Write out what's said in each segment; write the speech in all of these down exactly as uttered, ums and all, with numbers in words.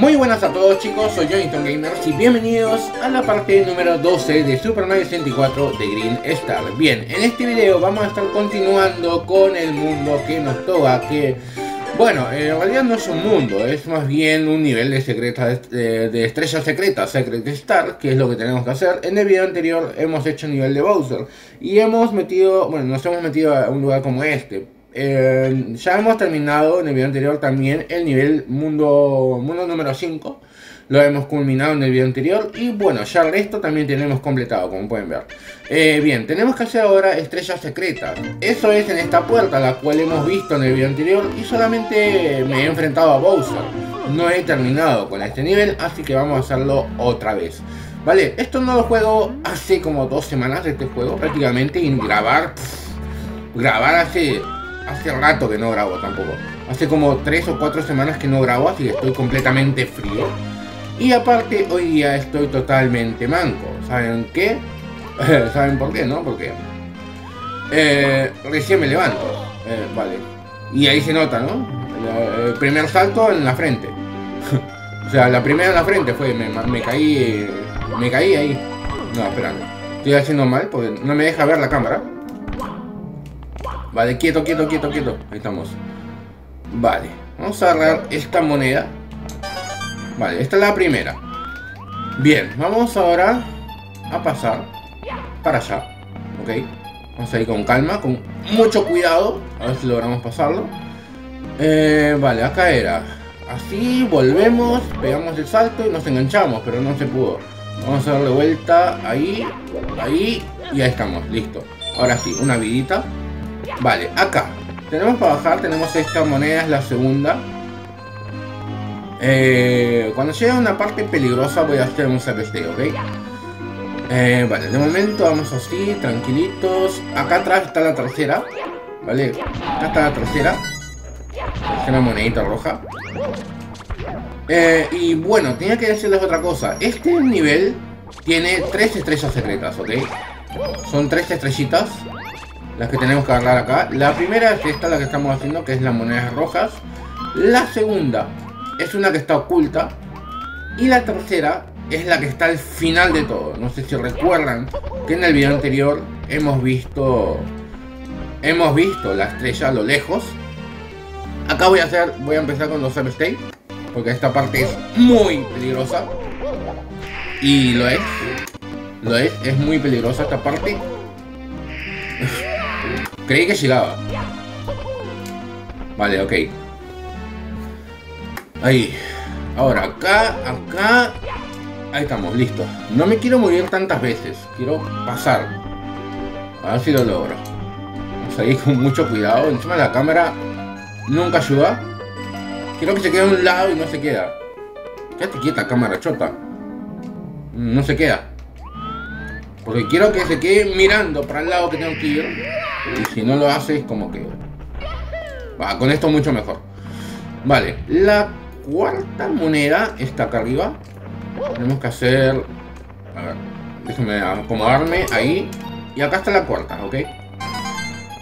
Muy buenas a todos chicos, soy Jonathan Gamers y bienvenidos a la parte número doce de Super Mario sesenta y cuatro de Green Star. Bien, en este video vamos a estar continuando con el mundo que nos toca, que... bueno, en realidad no es un mundo, es más bien un nivel de secretas, de, de estrellas secretas, Secret Star, que es lo que tenemos que hacer. En el video anterior hemos hecho un nivel de Bowser y hemos metido, bueno, nos hemos metido a un lugar como este. Eh, ya hemos terminado en el video anterior también el nivel mundo, mundo número cinco. Lo hemos culminado en el video anterior y bueno, ya el resto también tenemos completado, como pueden ver. Eh, bien, tenemos que hacer ahora estrellas secretas. Eso es en esta puerta, la cual hemos visto en el video anterior, y solamente me he enfrentado a Bowser. No he terminado con este nivel, así que vamos a hacerlo otra vez. Vale, esto no lo juego hace como dos semanas, este juego prácticamente, y grabar, pff, grabar hace... hace rato que no grabo tampoco. Hace como tres o cuatro semanas que no grabo, así que estoy completamente frío. Y aparte, hoy día estoy totalmente manco. ¿Saben qué? ¿Saben por qué, no? Porque eh, recién me levanto. Eh, vale. Y ahí se nota, ¿no? El, el primer salto en la frente. O sea, la primera en la frente fue... Me, me caí... Me caí ahí. No, espera. Estoy haciendo mal porque no me deja ver la cámara. Vale, quieto, quieto, quieto, quieto. Ahí estamos. Vale, vamos a agarrar esta moneda. Vale, esta es la primera. Bien, vamos ahora a pasar para allá. Ok, vamos a ir con calma, con mucho cuidado. A ver si logramos pasarlo. eh, Vale, acá era. Así, volvemos, pegamos el salto y nos enganchamos, pero no se pudo. Vamos a darle vuelta ahí, ahí, y ahí estamos, listo. Ahora sí, una vidita. Vale, acá tenemos para bajar, tenemos esta moneda, es la segunda. Eh, cuando llegue a una parte peligrosa voy a hacer un C P C, ¿ok? Eh, vale, de momento vamos así, tranquilitos. Acá atrás está la tercera, ¿vale? Acá está la tercera. Es una monedita roja. Eh, y bueno, tenía que decirles otra cosa. Este nivel tiene tres estrellas secretas, ¿ok? Son tres estrellitas las que tenemos que agarrar acá. La primera es esta, la que estamos haciendo, que es las monedas rojas. La segunda es una que está oculta. Y la tercera es la que está al final de todo. No sé si recuerdan que en el video anterior hemos visto hemos visto la estrella a lo lejos. Acá voy a hacer voy a empezar con los save state, porque esta parte es muy peligrosa. Y lo es. Lo es, es muy peligrosa esta parte. Creí que llegaba. Vale, ok. Ahí. Ahora acá, acá. Ahí estamos, listo. No me quiero morir tantas veces. Quiero pasar. A ver si lo logro. Vamos a ir con mucho cuidado. Encima de la cámara nunca ayuda. Quiero que se quede a un lado y no se queda. Quédate quieta, cámara chota. No se queda. Porque quiero que se quede mirando para el lado que tengo que ir. Y si no lo hace es como que... va, con esto mucho mejor. Vale, la cuarta moneda está acá arriba. Tenemos que hacer... a ver, déjenme acomodarme ahí. Y acá está la cuarta, ¿ok?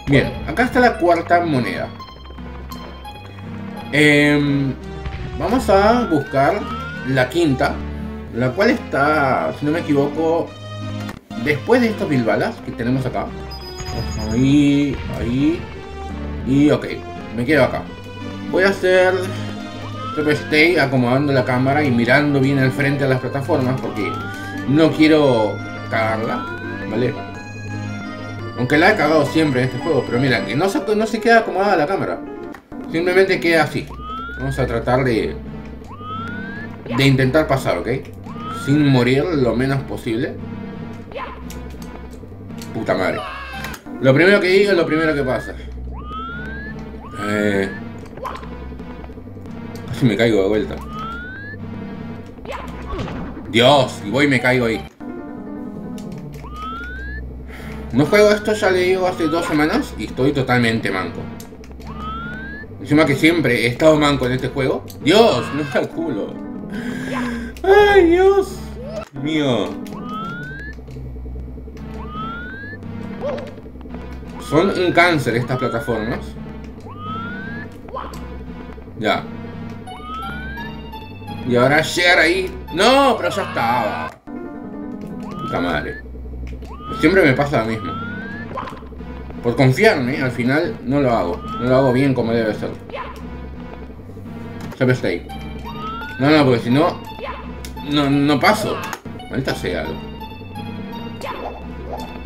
Bien, acá está la cuarta moneda. Eh, vamos a buscar la quinta. La cual está, si no me equivoco... después de estos mil balas que tenemos acá. Ahí, ahí. Y ok, me quedo acá. Voy a hacer stay acomodando la cámara y mirando bien al frente a las plataformas, porque no quiero cagarla, ¿vale? Aunque la he cagado siempre en este juego, pero mira, que no se, no se queda acomodada la cámara. Simplemente queda así. Vamos a tratar de De intentar pasar, ¿ok? Sin morir lo menos posible. Puta madre. Lo primero que digo es lo primero que pasa. Eh... Casi me caigo de vuelta. Dios, y voy y me caigo ahí. No juego esto, ya le digo, hace dos semanas y estoy totalmente manco. Encima que siempre he estado manco en este juego. Dios, no calculo. Ay, Dios mío. Son un cáncer estas plataformas. Ya. Y ahora llegar ahí... ¡No! Pero ya estaba. Puta madre. Siempre me pasa lo mismo. Por confiarme, al final no lo hago. No lo hago bien como debe ser. Save state. No, no, porque si no... No, no paso. Maldita sea.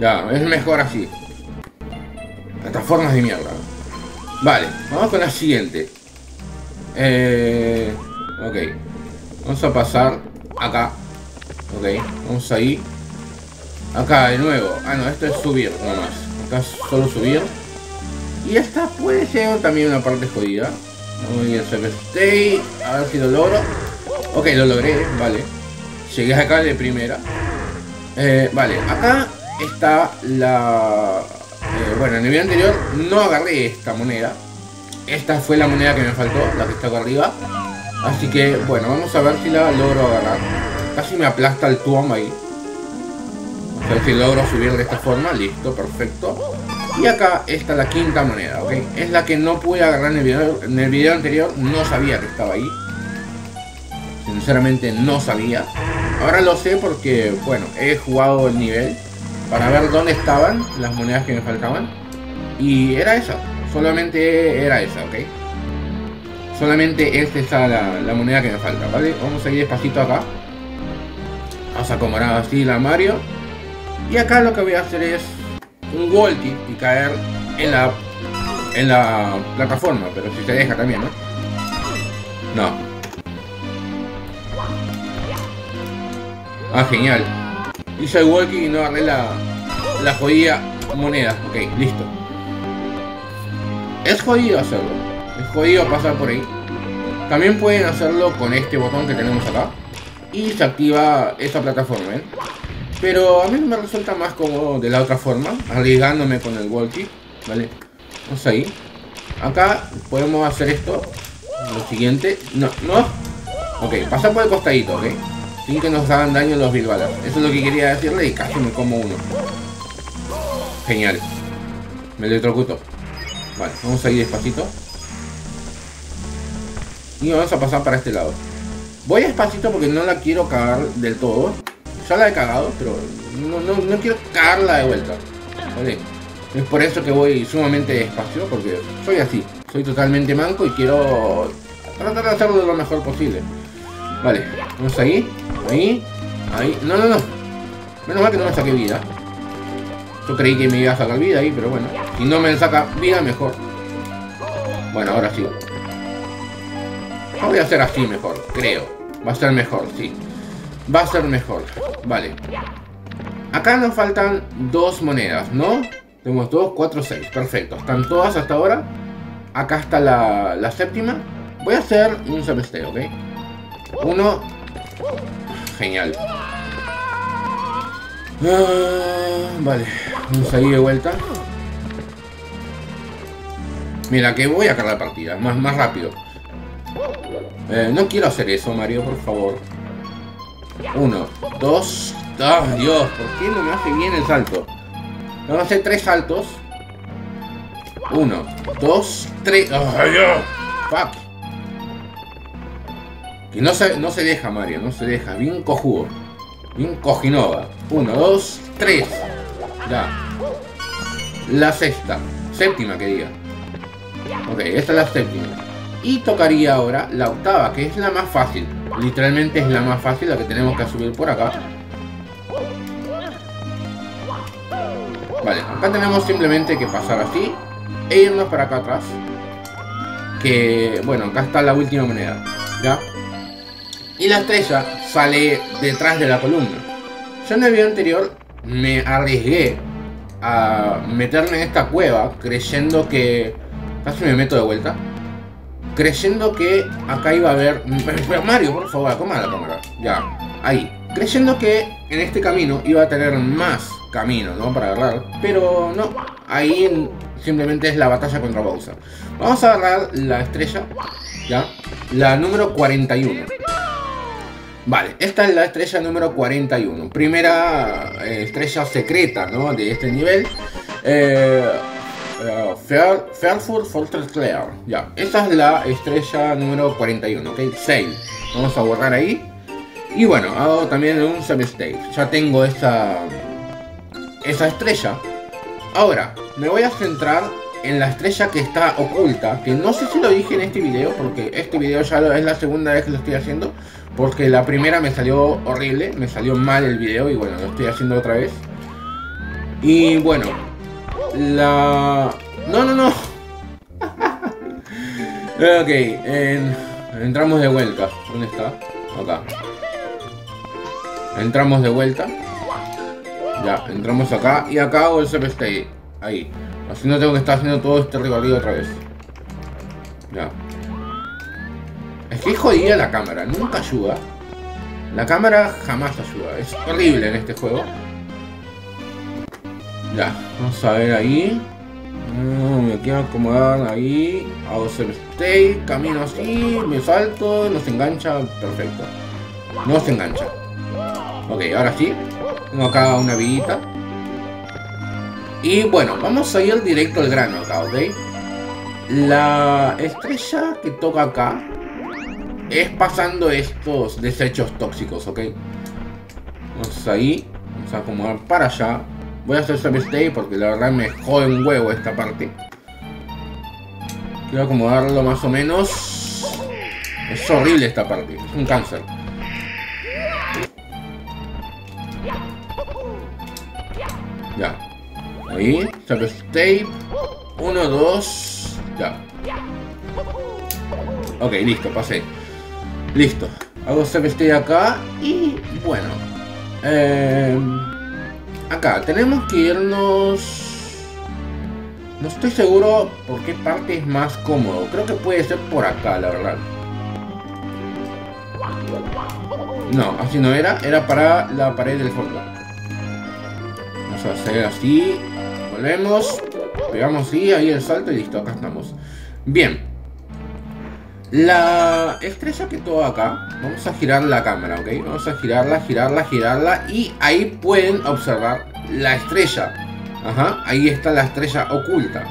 Ya, es mejor así. Plataformas de mierda. Vale, vamos con la siguiente. Eh... Ok. Vamos a pasar acá. Ok, vamos ahí. Acá de nuevo. Ah, no, esto es subir nomás. Acá es solo subir. Y esta puede ser también una parte jodida. Muy bien, save state. A ver si lo logro. Ok, lo logré, vale. Llegué acá de primera. Eh, vale, acá está la... Eh, bueno, en el video anterior no agarré esta moneda. Esta fue la moneda que me faltó, la que está acá arriba. Así que, bueno, vamos a ver si la logro agarrar. Casi me aplasta el tuam ahí. Vamos a ver si logro subir de esta forma. Listo, perfecto. Y acá está la quinta moneda, ¿ok? Es la que no pude agarrar en el video, en el video anterior. No sabía que estaba ahí. Sinceramente no sabía. Ahora lo sé porque, bueno, he jugado el nivel para ver dónde estaban las monedas que me faltaban. Y era esa. Solamente era esa, ¿ok? Solamente esta es la, la moneda que me falta, ¿vale? Vamos a ir despacito acá. Vamos a acomodar así la Mario. Y acá lo que voy a hacer es un walkie y caer en la, en la plataforma. Pero si se deja también, ¿no? No. Ah, genial. Hice el walkie y no agarré la, la jodida moneda. Ok, listo. Es jodido hacerlo. Es jodido pasar por ahí. También pueden hacerlo con este botón que tenemos acá. Y se activa esa plataforma, ¿eh? Pero a mí me resulta más cómodo de la otra forma. Arriesgándome con el walkie. Vale. Vamos ahí. Acá podemos hacer esto. Lo siguiente. No, no. Ok, pasar por el costadito, ¿ok? Sin que nos hagan daño los bilbalas. Eso es lo que quería decirle y casi me como uno. Genial. Me electrocuto. Vale, vamos a ir despacito. Y vamos a pasar para este lado. Voy despacito porque no la quiero cagar del todo. Ya la he cagado, pero no, no, no quiero cagarla de vuelta. Vale. Es por eso que voy sumamente despacio, porque soy así. Soy totalmente manco y quiero tratar de hacerlo de lo mejor posible. Vale, vamos ahí, ahí, ahí, no, no, no, menos mal que no me saqué vida. Yo creí que me iba a sacar vida ahí, pero bueno, si no me saca vida, mejor. Bueno, ahora sí. Voy a hacer así mejor, creo. Va a ser mejor, sí. Va a ser mejor, vale. Acá nos faltan dos monedas, ¿no? Tenemos dos, cuatro, seis, perfecto. Están todas hasta ahora. Acá está la, la séptima. Voy a hacer un sabesteo, ¿ok? Uno. Genial. Ah, vale. Vamos a ir de vuelta. Mira, que voy a sacar la partida. Más, más rápido. Eh, no quiero hacer eso, Mario, por favor. Uno. Dos. ¡Ah, Dios! ¿Por qué no me hace bien el salto? Vamos a hacer tres saltos. Uno. Dos. Tres. ¡Ah, Dios! ¡Fuck! Y no se, no se deja, Mario, no se deja. Bien cojudo. Bien cojinova. Uno, dos, tres. Ya. La sexta. Séptima, que diga. Ok, esta es la séptima. Y tocaría ahora la octava, que es la más fácil. Literalmente es la más fácil, la que tenemos que subir por acá. Vale, acá tenemos simplemente que pasar así. E irnos para acá atrás. Que, bueno, acá está la última moneda. Ya. Y la estrella sale detrás de la columna. Yo en el video anterior me arriesgué a meterme en esta cueva creyendo que... Casi me meto de vuelta. Creyendo que acá iba a haber... Pero Mario, por favor, toma la cámara. Ya, ahí. Creyendo que en este camino iba a tener más camino, ¿no? Para agarrar. Pero no, ahí simplemente es la batalla contra Bowser. Vamos a agarrar la estrella, ya. La número cuarenta y uno. Vale, esta es la estrella número cuarenta y uno. Primera eh, estrella secreta, ¿no? De este nivel. Eh, uh, Fair, Fairford Fortress Clear. Ya, esa es la estrella número cuarenta y uno, ok, save. Vamos a borrar ahí. Y bueno, hago también un save state. Ya tengo esa, esa estrella. Ahora, me voy a centrar en la estrella que está oculta, que no sé si lo dije en este video, porque este video ya lo, es la segunda vez que lo estoy haciendo, porque la primera me salió horrible, me salió mal el video y bueno, lo estoy haciendo otra vez. Y bueno, la... No, no, no. Ok, en... entramos de vuelta. ¿Dónde está? Acá. Entramos de vuelta. Ya, entramos acá y acá hago el save state. Ahí. Así no tengo que estar haciendo todo este recorrido otra vez. Ya. Es que jodida la cámara, nunca ayuda. La cámara jamás ayuda, es horrible en este juego. Ya, vamos a ver ahí. No, me quiero acomodar ahí. Hago save state, camino así, me salto, nos engancha, perfecto. No se engancha. Ok, ahora sí. Tengo acá una villita. Y bueno, vamos a ir directo al grano acá, ¿ok? La estrella que toca acá es pasando estos desechos tóxicos, ¿ok? Vamos ahí, vamos a acomodar para allá. Voy a hacer save state porque la verdad me jode un huevo esta parte. Quiero acomodarlo más o menos. Es horrible esta parte, es un cáncer. Ya. Ahí, save state, uno, dos, ya. Ok, listo, pasé. Listo, hago save state acá y bueno, eh, acá tenemos que irnos. No estoy seguro por qué parte es más cómodo. Creo que puede ser por acá, la verdad. No, así no era, era para la pared del fondo. Vamos a hacer así. Volvemos, pegamos y ahí el salto y listo, acá estamos. Bien. La estrella que toca acá, vamos a girar la cámara, ¿ok? Vamos a girarla, girarla, girarla y ahí pueden observar la estrella. Ajá, ahí está la estrella oculta.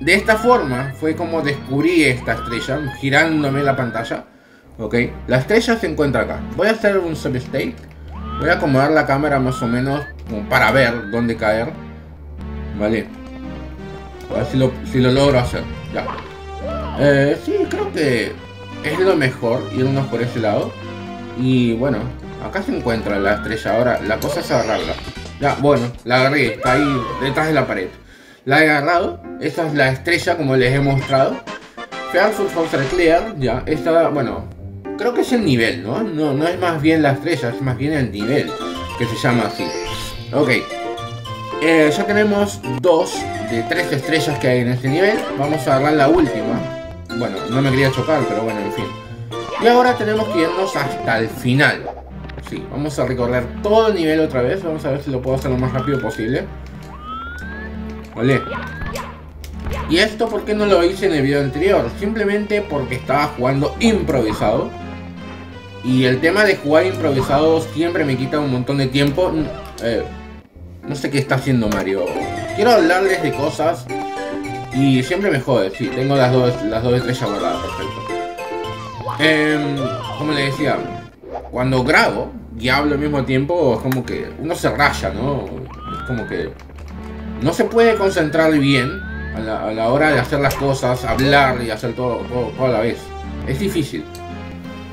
De esta forma fue como descubrí esta estrella, girándome la pantalla, ¿ok? La estrella se encuentra acá. Voy a hacer un save state. Voy a acomodar la cámara más o menos como para ver dónde caer. Vale, a ver si lo, si lo logro hacer. Ya, eh, sí, creo que es lo mejor irnos por ese lado. Y bueno, acá se encuentra la estrella. Ahora la cosa es agarrarla. Ya, bueno, la agarré, está ahí detrás de la pared. La he agarrado. Esa es la estrella como les he mostrado. Fairford Fortress Clear. Ya, esta, bueno, creo que es el nivel, ¿no? No, no es más bien la estrella, es más bien el nivel que se llama así. Ok. Eh, ya tenemos dos de tres estrellas que hay en este nivel. Vamos a agarrar la última. Bueno, no me quería chocar, pero bueno, en fin. Y ahora tenemos que irnos hasta el final. Sí, vamos a recorrer todo el nivel otra vez. Vamos a ver si lo puedo hacer lo más rápido posible. Vale. Y esto, ¿por qué no lo hice en el video anterior? Simplemente porque estaba jugando improvisado. Y el tema de jugar improvisado siempre me quita un montón de tiempo. Eh... No sé qué está haciendo Mario. Quiero hablarles de cosas y siempre me jode. Sí, tengo las dos, las dos estrellas guardadas, perfecto. Eh, como les decía, cuando grabo y hablo al mismo tiempo, es como que uno se raya, ¿no? Es como que no se puede concentrar bien a la, a la hora de hacer las cosas, hablar y hacer todo, todo, todo a la vez. Es difícil.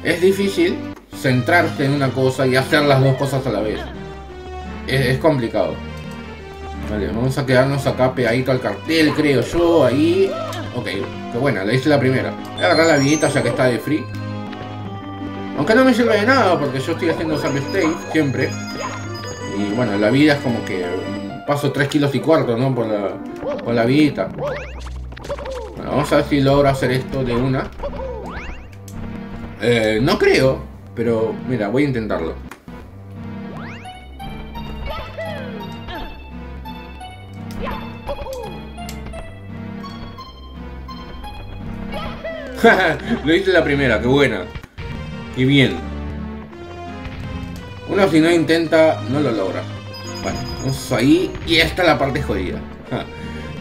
Es difícil centrarse en una cosa y hacer las dos cosas a la vez. Es complicado. Vale, vamos a quedarnos acá pegadito al cartel, creo yo, ahí. Ok, qué buena, la hice la primera. Voy a agarrar la vinita ya que está de free. Aunque no me sirve de nada porque yo estoy haciendo save state siempre. Y bueno, la vida es como que paso tres kilos y cuarto, ¿no? Por la, por la vidita. Bueno, vamos a ver si logro hacer esto de una. Eh, no creo, pero mira, voy a intentarlo. Lo hice la primera, qué buena. Qué bien. Uno si no intenta, no lo logra. Bueno, vamos ahí. Y esta es la parte jodida.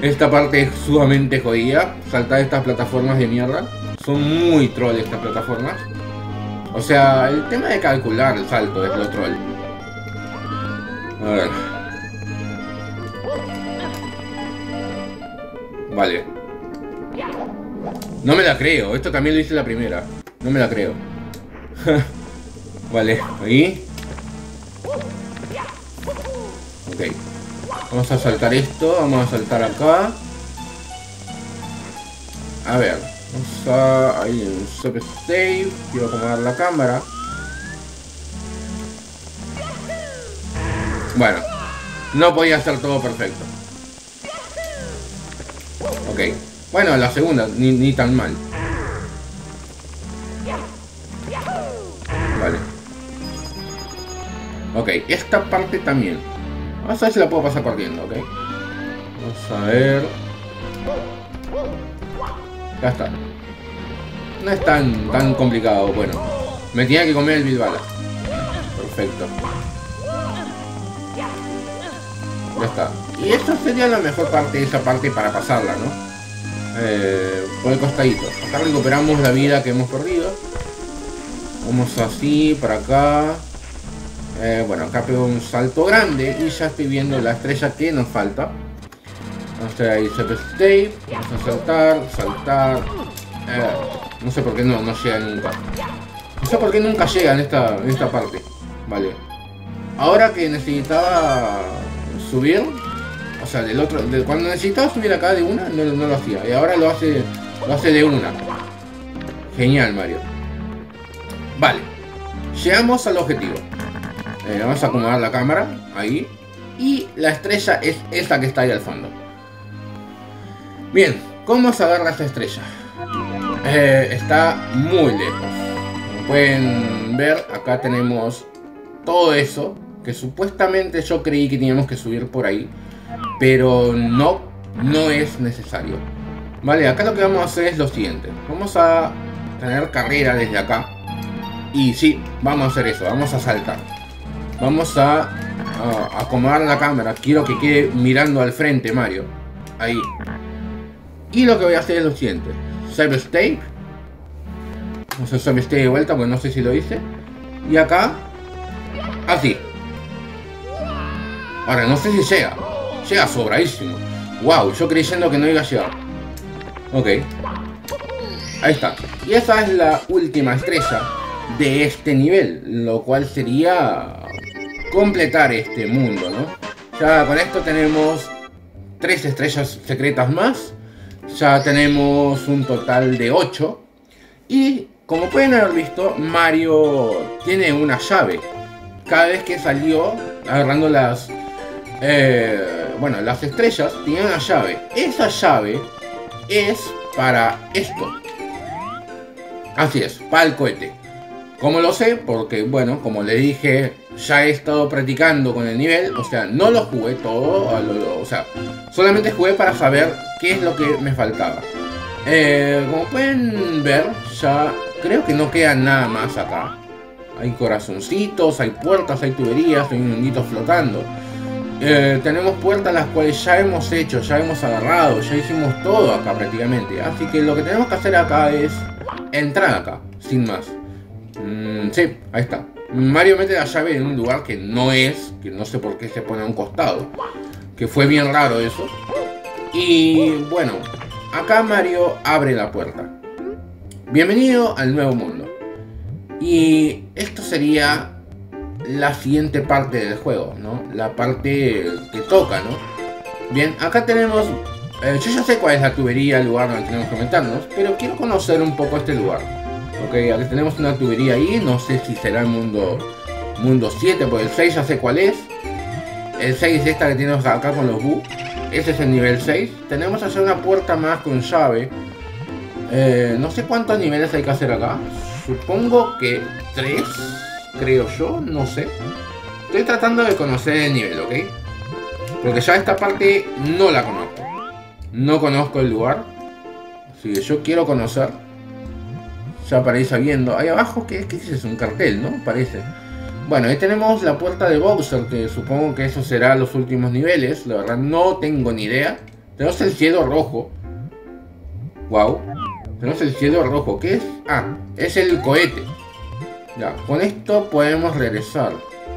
Esta parte es sumamente jodida. Saltar estas plataformas de mierda. Son muy troll estas plataformas. O sea, el tema de calcular el salto es lo troll. A ver. Vale. No me la creo. Esto también lo hice la primera. No me la creo. Vale. Ahí. Ok. Vamos a saltar esto. Vamos a saltar acá. A ver. Vamos a... Ahí en Super Save. Quiero acomodar la cámara. Bueno. No podía hacer todo perfecto. Ok. Bueno, la segunda. Ni, ni tan mal. Vale. Ok. Esta parte también. Vamos a ver si la puedo pasar corriendo, ¿ok? Vamos a ver... Ya está. No es tan, tan complicado, bueno. Me tenía que comer el bilbala. Perfecto. Ya está. Y esta sería la mejor parte de esa parte para pasarla, ¿no? Eh, por el costadito. Acá recuperamos la vida que hemos perdido. Vamos así, para acá... Eh, bueno, acá pego un salto grande y ya estoy viendo la estrella que nos falta. Vamos a ir a tape, vamos a saltar, saltar. Eh, no sé por qué no, no llega nunca. No sé por qué nunca llega en esta, en esta parte. Vale. Ahora que necesitaba subir, o sea, del otro, de, cuando necesitaba subir acá de una, no, no lo hacía. Y ahora lo hace, lo hace de una. Genial, Mario. Vale. Llegamos al objetivo. Eh, vamos a acomodar la cámara, ahí. Y la estrella es esta que está ahí al fondo. Bien, ¿cómo se agarra esta estrella? Eh, está muy lejos. Como pueden ver, acá tenemos todo eso. Que supuestamente yo creí que teníamos que subir por ahí. Pero no, no es necesario. Vale, acá lo que vamos a hacer es lo siguiente. Vamos a tener carrera desde acá. Y sí, vamos a hacer eso, vamos a saltar. Vamos a, a acomodar la cámara. Quiero que quede mirando al frente, Mario. Ahí. Y lo que voy a hacer es lo siguiente. Save State. Vamos a Save State de vuelta, porque no sé si lo hice. Y acá. Así. Ahora, no sé si llega. Llega sobradísimo. Wow, yo creyendo que no iba a llegar. Ok. Ahí está. Y esa es la última estrella de este nivel. Lo cual sería... completar este mundo, ¿no? Ya con esto tenemos tres estrellas secretas más. Ya tenemos un total de ocho. Y como pueden haber visto, Mario tiene una llave. Cada vez que salió agarrando las eh, bueno, las estrellas, tenía una llave. Esa llave es para esto. Así es, para el cohete. Como lo sé, porque bueno, como le dije, ya he estado practicando con el nivel. O sea, no lo jugué todo, o sea, solamente jugué para saber qué es lo que me faltaba. eh, Como pueden ver, ya creo que no queda nada más acá. Hay corazoncitos, hay puertas, hay tuberías, hay niñitos flotando. eh, Tenemos puertas las cuales ya hemos hecho, ya hemos agarrado, ya hicimos todo acá prácticamente. Así que lo que tenemos que hacer acá es entrar acá, sin más. Mm, sí, ahí está. Mario mete la llave en un lugar que no es, que no sé por qué se pone a un costado, que fue bien raro eso. Y bueno, acá Mario abre la puerta. Bienvenido al nuevo mundo. Y esto sería la siguiente parte del juego, ¿no? La parte que toca, ¿no? Bien, acá tenemos... Eh, yo ya sé cuál es la tubería, el lugar donde tenemos que meternos, pero quiero conocer un poco este lugar. Ok, aquí tenemos una tubería ahí, no sé si será el mundo mundo siete, porque el seis ya sé cuál es. El seis esta que tenemos acá con los bu, ese es el nivel seis. Tenemos hacer una puerta más con llave. Eh, no sé cuántos niveles hay que hacer acá. Supongo que tres, creo yo, no sé. Estoy tratando de conocer el nivel, ok. Porque ya esta parte no la conozco. No conozco el lugar. Así que yo quiero conocer. Ya para ir sabiendo. Ahí abajo, ¿qué, qué es eso? Un cartel, ¿no? Parece. Bueno, ahí tenemos la puerta de Bowser, que supongo que eso será los últimos niveles. La verdad no tengo ni idea. Tenemos el cielo rojo. Wow. Tenemos el cielo rojo. ¿Qué es? Ah, es el cohete. Ya, con esto podemos regresar.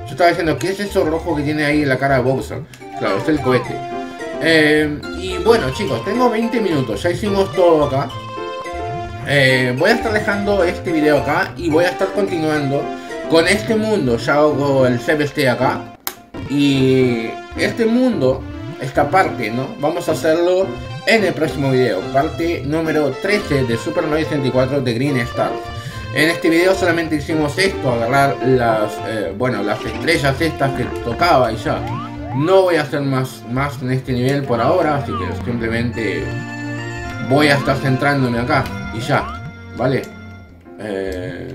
Yo estaba diciendo, ¿qué es eso rojo que tiene ahí en la cara de Bowser? Claro, es el cohete. Eh, y bueno, chicos, tengo veinte minutos. Ya hicimos todo acá. Eh, voy a estar dejando este video acá y voy a estar continuando con este mundo. Ya hago el save state acá. Y este mundo, esta parte, ¿no? Vamos a hacerlo en el próximo video. Parte número trece de Super Mario sesenta y cuatro de Green Star. En este video solamente hicimos esto, agarrar las, eh, bueno, las estrellas estas que tocaba y ya. No voy a hacer más, más en este nivel por ahora, así que simplemente voy a estar centrándome acá y ya, ¿vale? Eh,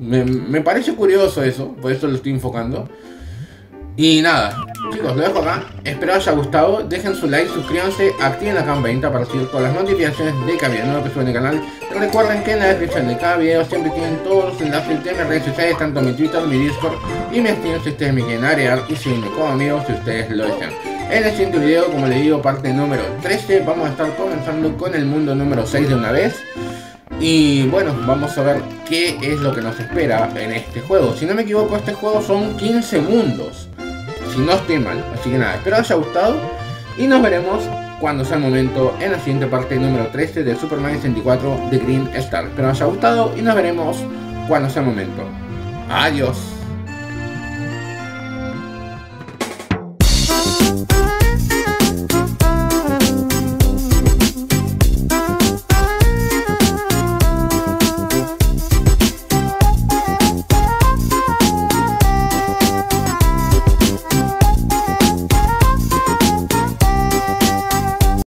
me, me parece curioso eso, por eso lo estoy enfocando. Y nada, chicos, lo dejo acá. Espero haya gustado. Dejen su like, suscríbanse, activen la campanita para recibir todas las notificaciones de cada video nuevo que suben el canal. Recuerden que en la descripción de cada video siempre tienen todos los enlaces de mis redes sociales, tanto mi Twitter, mi Discord y mi Steam si ustedes me quieren agregar y seguirme como amigos si ustedes lo desean. En el siguiente video, como les digo, parte número trece, vamos a estar comenzando con el mundo número seis de una vez. Y bueno, vamos a ver qué es lo que nos espera en este juego. Si no me equivoco, este juego son quince mundos. Si no estoy mal, así que nada, espero haya gustado y nos veremos cuando sea el momento en la siguiente parte número trece de Super Mario sesenta y cuatro de Green Star. Espero haya gustado y nos veremos cuando sea el momento. Adiós.